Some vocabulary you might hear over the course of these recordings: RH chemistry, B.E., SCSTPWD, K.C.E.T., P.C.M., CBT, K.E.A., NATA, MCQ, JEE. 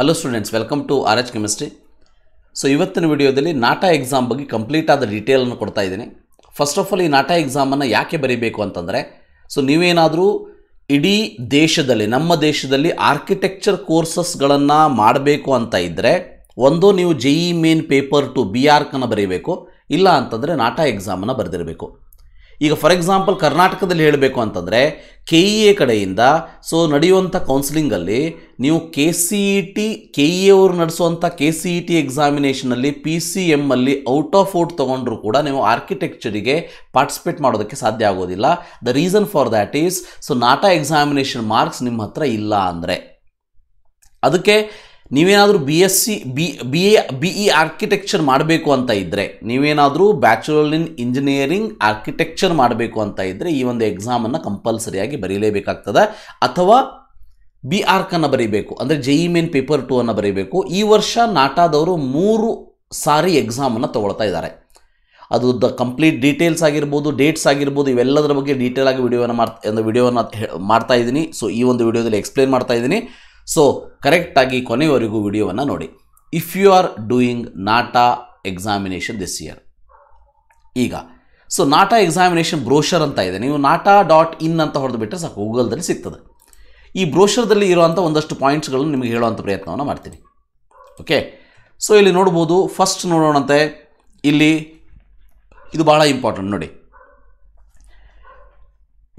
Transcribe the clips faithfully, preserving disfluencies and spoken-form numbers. Hello students, welcome to R H Chemistry. So, in this video, we will NATA exam bagi complete ada detail annu kodta idini. First of all, ee NATA exam anna yake baribeku antandre, so neevu enadru idi deshadalli namma deshadalli architecture courses galanna maadabeku anta idre ondo neevu J E E main paper to B R kana baribeku, illa antandre NATA exam anna bardirbeku. If for example, Karnatakaದಲ್ಲಿ ಹೇಳಬೇಕು ಅಂತಂದ್ರೆ K E A ಕಡೆಯಿಂದ so ನಡೆಯುವಂತ counselling ಅಲ್ಲಿ ನೀವು K C E T K E A ಅವರು ನಡೆಸುವಂತ K C E T examination ಅಲ್ಲಿ P C M ಅಲ್ಲಿ ಔಟ್ ಆಫ್ ಔಟ್ ತಗೊಂಡ್ರು ಕೂಡ ನೀವು ಆರ್ಕಿಟೆಕ್ಚರ್ ಗೆ ಪಾರ್ಟಿಸಿಪೇಟ್ ಮಾಡೋದಕ್ಕೆ ಸಾಧ್ಯ ಆಗೋದಿಲ್ಲ. The reason for that is so NATA examination marks ನಿಮ್ಮ ಹತ್ರ ಇಲ್ಲ ಅಂದ್ರೆ ಅದಕ್ಕೆ ನೀವೇನಾದರೂ B S C B E architecture ಮಾಡಬೇಕು ಅಂತ ಇದ್ದರೆ ನೀವೇನಾದರೂ ಬ್ಯಾಚುಲರ್ ಇನ್ ಇಂಜಿನಿಯರಿಂಗ್ ಆರ್ಕಿಟೆಕ್ಚರ್ ಮಾಡಬೇಕು ಅಂತ ಇದ್ದರೆ ಈ ಒಂದು ಎಕ್ಸಾಮ್ ಅನ್ನು ಕಂಪಲ್ಸರಿ ಆಗಿ ಬರೀಲೇಬೇಕಾಗುತ್ತದೆ ಅಥವಾ B R ಕನ್ನ ಬರೀಬೇಕು ಅಂದ್ರೆ J E E main paper ಎರಡು ಅನ್ನು ಬರೀಬೇಕು. ಈ ವರ್ಷ ನಾಟಾದವರು ಮೂರು ಸಾರಿ ಎಕ್ಸಾಮ್ ಅನ್ನು ತಗೊಳ್ತಾ ಇದ್ದಾರೆ. ಅದು ಕಂಪ್ಲೀಟ್ ಡೀಟೇಲ್ಸ್ ಆಗಿರಬಹುದು, ಡೇಟ್ಸ್ ಆಗಿರಬಹುದು, ಇವೆಲ್ಲದರ ಬಗ್ಗೆ ಡೀಟೇಲ್ ಆಗಿ ವಿಡಿಯೋವನ್ನು ಮಾಡ್ತಾ ವಿಡಿಯೋವನ್ನು ಮಾಡ್ತಾ ಇದ್ದೀನಿ. ಸೊ ಈ ಒಂದು ವಿಡಿಯೋದಲ್ಲಿ ಎಕ್ಸ್ಪ್ಲೇನ್ ಮಾಡ್ತಾ ಇದ್ದೀನಿ. So correct agi konevarigu video vanna nodi. If you are doing NATA examination this year iga, so NATA examination brochure anta ide, neevu nata dot in anta horedu bitte saku Google dalli sigutade. Ee brochure dalli iruvanta ondashtu points galannu nimage heluvanta prayatnavanna martini. Okay, so illi nodabodu. First nodonante illi idu baala important nodi.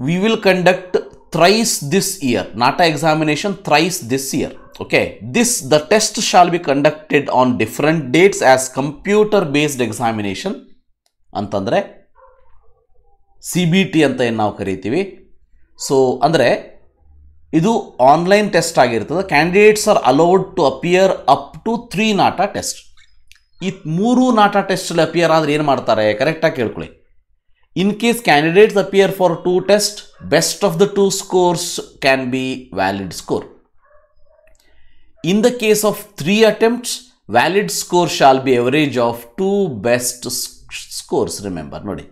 We will conduct thrice this year, NATA examination thrice this year. Okay, this the test shall be conducted on different dates as computer based examination antandre C B T anta enna naavu karitivi. So andre idu online test agirutade. Candidates are allowed to appear up to three NATA test. Ee mooru NATA test alli appear aadre enu martare correct agi kelkoli. In case candidates appear for two tests, best of the two scores can be valid score. In the case of three attempts, valid score shall be average of two best scores. Remember, nodi.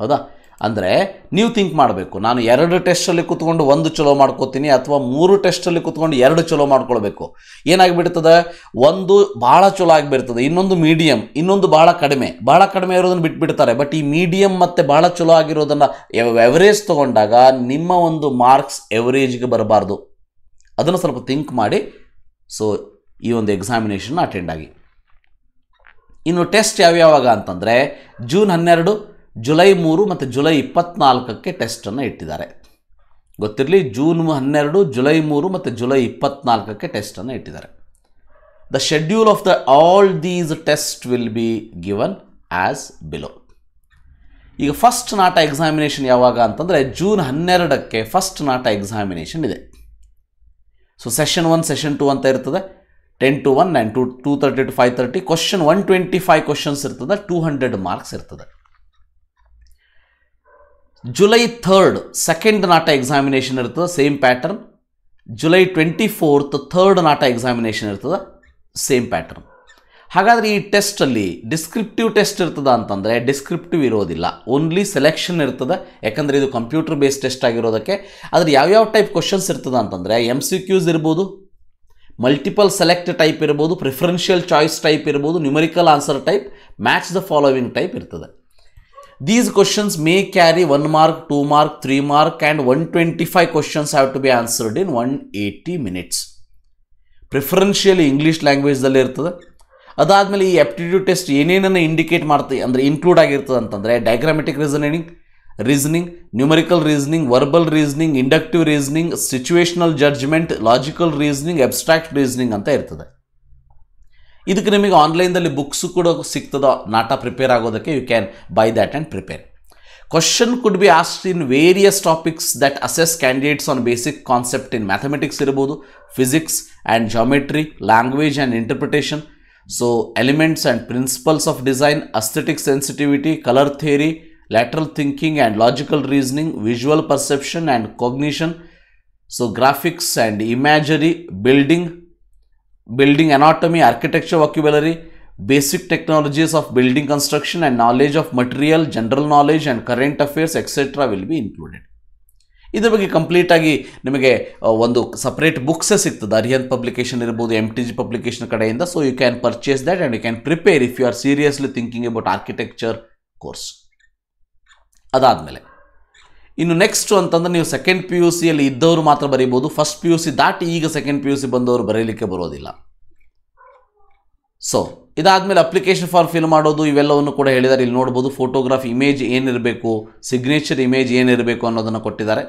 Hauda? Andre, new think madbeku. Nanu eradu test alli kutkondu ondu chalo madkotini athwa mooru test alli kutkondu eradu chalo madkolbeku. Enagibittade ondu baala chalo agibittade, innondu medium, innondu baala kadime. Baala kadime irodanna bitbidtare, but ee medium matte baala chalo agirodanna average tagondaga nimma ondu marks average ge barabardu. Adanna ಸ್ವಲ್ಪ think ಮಾಡಿ so ee ondu examination na attend agi. Innu test yav yavaga antandre June twelve July ಮೂರು ಮತ್ತು July ಇಪ್ಪತ್ನಾಲ್ಕು ಕ್ಕೆ test ಅನ್ನು ಇಟ್ಟಿದ್ದಾರೆ. ಗೊತ್ತಿರಲಿ, June ಹನ್ನೆರಡು, ಜುಲೈ ಮೂರು ಮತ್ತು ಜುಲೈ ಇಪ್ಪತ್ನಾಲ್ಕು ಕ್ಕೆ ಟೆಸ್ಟ್ ಅನ್ನು ಇಟ್ಟಿದ್ದಾರೆ. The schedule of the all these tests will be given as below. ಈಗ ಫಸ್ಟ್ ನಾಟ ಎಕ್ಸಾಮಿನೇಷನ್ ಯಾವಾಗ ಅಂತಂದ್ರೆ ಜೂನ್ ಹನ್ನೆರಡು ಕ್ಕೆ ಫಸ್ಟ್ ನಾಟ ಎಕ್ಸಾಮಿನೇಷನ್ ಇದೆ. ಸೋ ಸೆಷನ್ ಒಂದು ಸೆಷನ್ ಎರಡು ಅಂತ ಇರ್ತದೆ. ten to one and two thirty to five thirty question one twenty-five questions ಇರ್ತದೆ. two hundred ಮಾರ್ಕ್ಸ್ ಇರ್ತದೆ. ಜುಲೈ ಮೂರನೇ second NATA examination ಇರ್ತದೆ, same pattern. ಜುಲೈ ಇಪ್ಪತ್ನಾಲ್ಕು third NATA examination ಇರ್ತದೆ, same pattern. ಹಾಗಾದ್ರೆ ಈ ಟೆಸ್ಟ್ ಅಲ್ಲಿ ಡಿಸ್ಕ್ರಿಪ್ಟಿವ್ ಟೆಸ್ಟ್ ಇರ್ತದ ಅಂತಂದ್ರೆ ಡಿಸ್ಕ್ರಿಪ್ಟಿವ್ ಇರೋದಿಲ್ಲ, ಓನ್ಲಿ ಸೆಲೆಕ್ಷನ್ ಇರ್ತದೆ. ಯಾಕಂದ್ರೆ ಇದು ಕಂಪ್ಯೂಟರ್ ಬೇಸ್ಡ್ ಟೆಸ್ಟ್ ಆಗಿರೋದಕ್ಕೆ. ಅದರ ಯಾವ ಯಾವ ಟೈಪ್ ಕ್ವೆಶ್ಚನ್ಸ್ ಇರ್ತದ ಅಂತಂದ್ರೆ M C Qs ಇರಬಹುದು, ಮಲ್ಟಿಪಲ್ ಸೆಲೆಕ್ಟ್ ಟೈಪ್ ಇರಬಹುದು, ಪ್ರಿಫರೆನ್ಷಿಯಲ್ ಚಾಯ್ಸ್ ಟೈಪ್ ಇರಬಹುದು, numerical answer type, match the following type ಇರ್ತದೆ. These questions may carry one mark, two mark, three mark and one twenty-five questions have to be answered in one hundred eighty minutes. Preferentially English language dalli irutade. Adadmele ee aptitude test yeneyanna indicate martide andre include agirutade antandre diagrammatic reasoning, reasoning, numerical reasoning, verbal reasoning, inductive reasoning, situational judgment, logical reasoning, abstract reasoning anta irutade. ಇದಕ್ಕೆ ನಿಮಗೆ online ದಲ್ಲಿ books ಕೂಡ ಸಿಗ್ತದ. NATA prepare ಆಗೋದಕ್ಕೆ you can buy that and prepare. Question could be asked in various topics that assess candidates on basic concept in mathematics ಇರಬಹುದು, physics and geometry, language and interpretation, so elements and principles of design, aesthetic sensitivity, color theory, lateral thinking and logical reasoning, visual perception and cognition, so graphics and imagery, building building anatomy, architecture vocabulary, basic technologies of building construction and knowledge of material, general knowledge and current affairs, et cetera will be included. ಇದರ ಬಗ್ಗೆ complete ಆಗಿ ನಿಮಗೆ ಒಂದು separate books ಸಿಗ್ತದೆ ಅರಿಯನ್ publication ಇರಬಹುದು M T G publication ಕಡೆಯಿಂದ so you can purchase that and you can prepare if you are seriously thinking about architecture course ಅದಾದ ಮೇಲೆ ಇನ್ನು ನೆಕ್ಸ್ಟ್ ಅಂತಂದ್ರೆ ನೀವು ಸೆಕೆಂಡ್ ಪಿ ಯು ಸಿ ಅಲ್ಲಿ ಇದ್ದವರು ಮಾತ್ರ ಬರೆಯಬಹುದು ಫಸ್ಟ್ ಪಿ ಯು ಸಿ ದಾಟಿ ಈಗ ಸೆಕೆಂಡ್ ಪಿ ಯು ಸಿ ಬಂದವರು ಬರೆಯಲಿಕ್ಕೆ ಬರೋದಿಲ್ಲ so ಇದಾದ್ಮೇಲೆ ಅಪ್ಲಿಕೇಶನ್ ಫಾರ್ಮ್ ಫಿಲ್ ಮಾಡೋದು ಇವೆಲ್ಲವನ್ನೂ ಕೂಡ ಹೇಳಿದ್ದಾರೆ ಇಲ್ಲಿ ನೋಡಬಹುದು ಫೋಟೋಗ್ರಾಫ್ ಇಮೇಜ್ ಏನು ಇರಬೇಕು ಸಿಗ್ನೇಚರ್ ಇಮೇಜ್ ಏನು ಇರಬೇಕು ಅನ್ನೋದನ್ನ ಕೊಟ್ಟಿದ್ದಾರೆ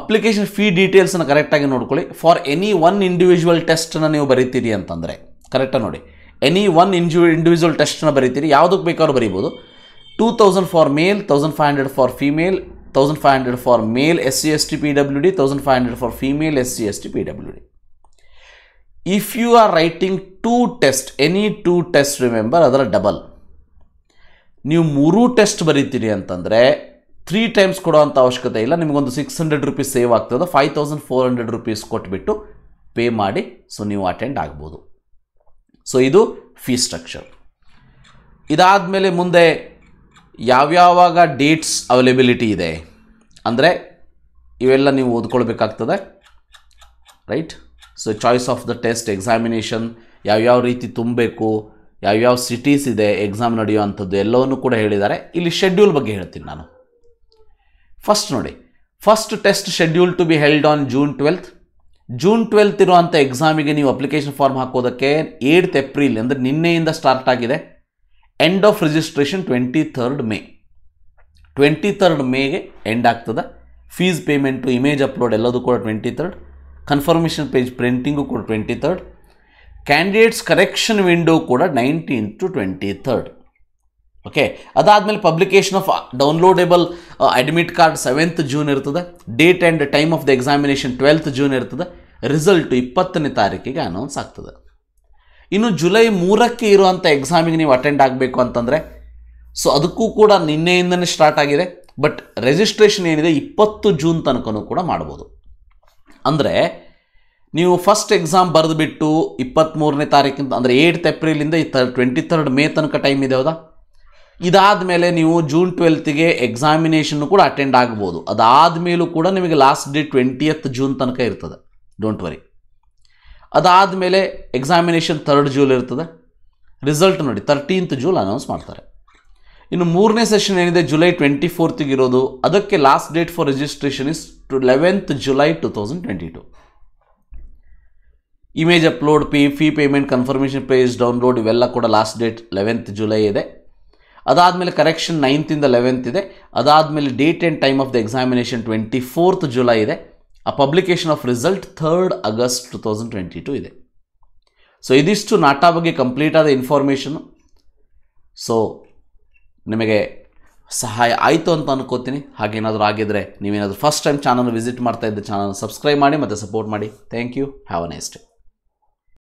application fee details ಅನ್ನು ಕರೆಕ್ಟ್ ಆಗಿ ನೋಡಿಕೊಳ್ಳಿ for any one individual test ಅನ್ನು ನೀವು ಬರೀತೀರಿ ಅಂತಂದ್ರೆ ಕರೆಕ್ಟ್ ನೋಡಿ any one individual test ಅನ್ನು ಬರೀತೀರಿ ಯಾವುದಕ್ಕೆ ಬೇಕಾದರೂ ಬರೀಬಹುದು two thousand for male fifteen hundred for female fifteen hundred for male S C S T P W D fifteen hundred for female S C S T P W D if you are writing two test any two test remember ಅದರ double ನೀವು ಮೂರು test ಬರೀತೀರಿ ಅಂತಂದ್ರೆ three times ಕೊಡುವಂತ ಅವಶ್ಯಕತೆ ಇಲ್ಲ ನಿಮಗೆ ಒಂದು six hundred ರೂಪಾಯಿ ಸೇವ್ ಆಗ್ತದೆ five thousand four hundred ರೂಪಾಯಿ ಕೊಟ್ಬಿಟ್ಟು ಪೇ ಮಾಡಿ ಸೋ ನೀವು ಅಟೆಂಡ್ ಆಗಬಹುದು ಸೋ ಇದು ಫೀ ಸ್ಟ್ರಕ್ಚರ್ ಇದಾದ ಮೇಲೆ ಮುಂದೆ ಯಾವ ಯಾವಾಗ ಡೇಟ್ಸ್ ಅವೈಲೇಬಿಲಿಟಿ ಇದೆ ಅಂದ್ರೆ ಇವೆಲ್ಲ ನೀವು ಓದ್ಕೊಳ್ಳಬೇಕಾಗುತ್ತದೆ right so choice of the test examination ಯಾವ ಯಾವ ರೀತಿ ತುಂಬಬೇಕು ಯಾವ ಯಾವ ಸಿಟೀಸ್ ಇದೆ ಎಕ್ಸಾಮ್ ನಡೆಯುವಂತದ್ದು ಎಲ್ಲವನ್ನೂ ಕೂಡ ಹೇಳಿದ್ದಾರೆ ಇಲ್ಲಿ ಶೆಡ್ಯೂಲ್ ಬಗ್ಗೆ ಹೇಳ್ತೀನಿ ನಾನು ಫಸ್ಟ್ ನೋಡಿ first test schedule to be held on June twelfth June twelfth ಇರುವಂತ ಎಕ್ಸಾಮ್ ಗೆ ನೀವು ಅಪ್ಲಿಕೇಶನ್ ಫಾರ್ಮ್ ಹಾಕೋದಕ್ಕೆ eighth ಏಪ್ರಿಲ್ ಅಂದ್ರೆ ನಿನ್ನೆಯಿಂದ ಸ್ಟಾರ್ಟ್ ಆಗಿದೆ end of registration twenty-third May twenty-third May ಗೆ ಎಂಡ್ ಆಗ್ತದೆ ಫೀಸ್ ಪೇಮೆಂಟ್ ಇಮೇಜ್ ಅಪ್ಲೋಡ್ ಎಲ್ಲದೂ ಕೂಡ twenty-third ಕನ್ಫರ್ಮೇಷನ್ ಪೇಜ್ ಪ್ರಿಂಟಿಂಗ್ ಕೂಡ twenty-third ಕ್ಯಾಂಡಿಡೇಟ್ಸ್ ಕರೆಕ್ಷನ್ ವಿಂಡೋ ಕೂಡ nineteenth to twenty-third ಓಕೆ ಅದಾದ ಮೇಲೆ publication of downloadable admit card seventh June ಇರ್ತದೆ date and time of the examination twelfth June ಇರ್ತದೆ result ಇಪ್ಪತ್ತನೇ ತಾರೀಕಿಗೆ ಅನೌನ್ಸ್ ಆಗ್ತದೆ ಇನ್ನು ಜುಲೈ ಮೂರಕ್ಕೆ ಇರುವಂತ ಎಕ್ಸಾಮ್ ಗೆ ನೀವು ಅಟೆಂಡ್ ಆಗಬೇಕು ಅಂತಂದ್ರೆ ಸೋ ಅದಕ್ಕೂ ಕೂಡ ನಿನ್ನೆಯಿಂದನೇ ಸ್ಟಾರ್ಟ್ ಆಗಿದೆ ಬಟ್ ರೆಜಿಸ್ಟ್ರೇಷನ್ ಏನಿದೆ ಇಪ್ಪತ್ತು ಜೂನ್ ತನಕನೂ ಕೂಡ ಮಾಡಬಹುದು ಅಂದ್ರೆ ನೀವು ಫಸ್ಟ್ ಎಕ್ಸಾಮ್ ಬರೆದು ಬಿಟ್ಟು ಇಪ್ಪತ್ತಮೂರನೇ ತಾರೀಕಿಂದ ಅಂದ್ರೆ eighth ಏಪ್ರಿಲ್ ಇಂದ twenty-third May ತನಕ ಟೈಮ್ ಇದೆ ಹೌದಾ ಇದಾದ ಮೇಲೆ ನೀವು ಜೂನ್ twelfth ಗೆ ಎಕ್ಸಾಮಿನೇಷನ್ ಕೂಡ ಅಟೆಂಡ್ ಆಗಬಹುದು ಅದಾದ ಮೇಲೂ ಕೂಡ ನಿಮಗೆ ಲಾಸ್ಟ್ ಡೇ twentieth June ತನಕ ಇರ್ತದೆ ಡೋಂಟ್ ವರಿ ಅದಾದ ಮೇಲೆ ಎಕ್ಸಾಮಿನೇಷನ್ third June ಇರ್ತದೆ ರಿಸಲ್ಟ್ ನೋಡಿ thirteenth June ಅನೌನ್ಸ್ ಮಾಡ್ತಾರೆ ಇನ್ನು ಮೂರನೇ ಸೆಷನ್ ಏನಿದೆ ಜುಲೈ twenty-fourth ಗೆ ಇರೋದು ಅದಕ್ಕೆ last date for registration is eleventh July twenty twenty-two image upload pay fee payment confirmation page download ಇವೆಲ್ಲ ಕೂಡ ಲಾಸ್ಟ್ ಡೇಟ್ eleventh July ಇದೆ ಅದಾದ ಮೇಲೆ ಕರೆಕ್ಷನ್ ninth ಇಂದ eleventh ಇದೆ ಅದಾದ ಮೇಲೆ date and time of the examination twenty-fourth July ಇದೆ ಆ publication of result third August twenty twenty-two ಇದೆ ಸೋ ಇದಿಷ್ಟು ನಾಟಾ ಬಗ್ಗೆ ಕಂಪ್ಲೀಟ್ ಆದ ಇನ್ಫಾರ್ಮೇಷನ್ ಸೋ ನಿಮಗೆ ಸಹಾಯ ಆಯಿತು ಅಂತ ಅನ್ಕೋತೀನಿ ಹಾಗೆ ಏನಾದರೂ ಆಗಿದ್ರೆ ನೀವೇನಾದರೂ ಫಸ್ಟ್ ಟೈಮ್ ಚಾನಲ್ ವಿಸಿಟ್ ಮಾಡ್ತಾ ಇದ್ದ ಚಾನಲ್ ಸಬ್ಸ್ಕ್ರೈಬ್ ಮಾಡಿ ಮತ್ತೆ ಸಪೋರ್ಟ್ ಮಾಡಿ thank you have a nice day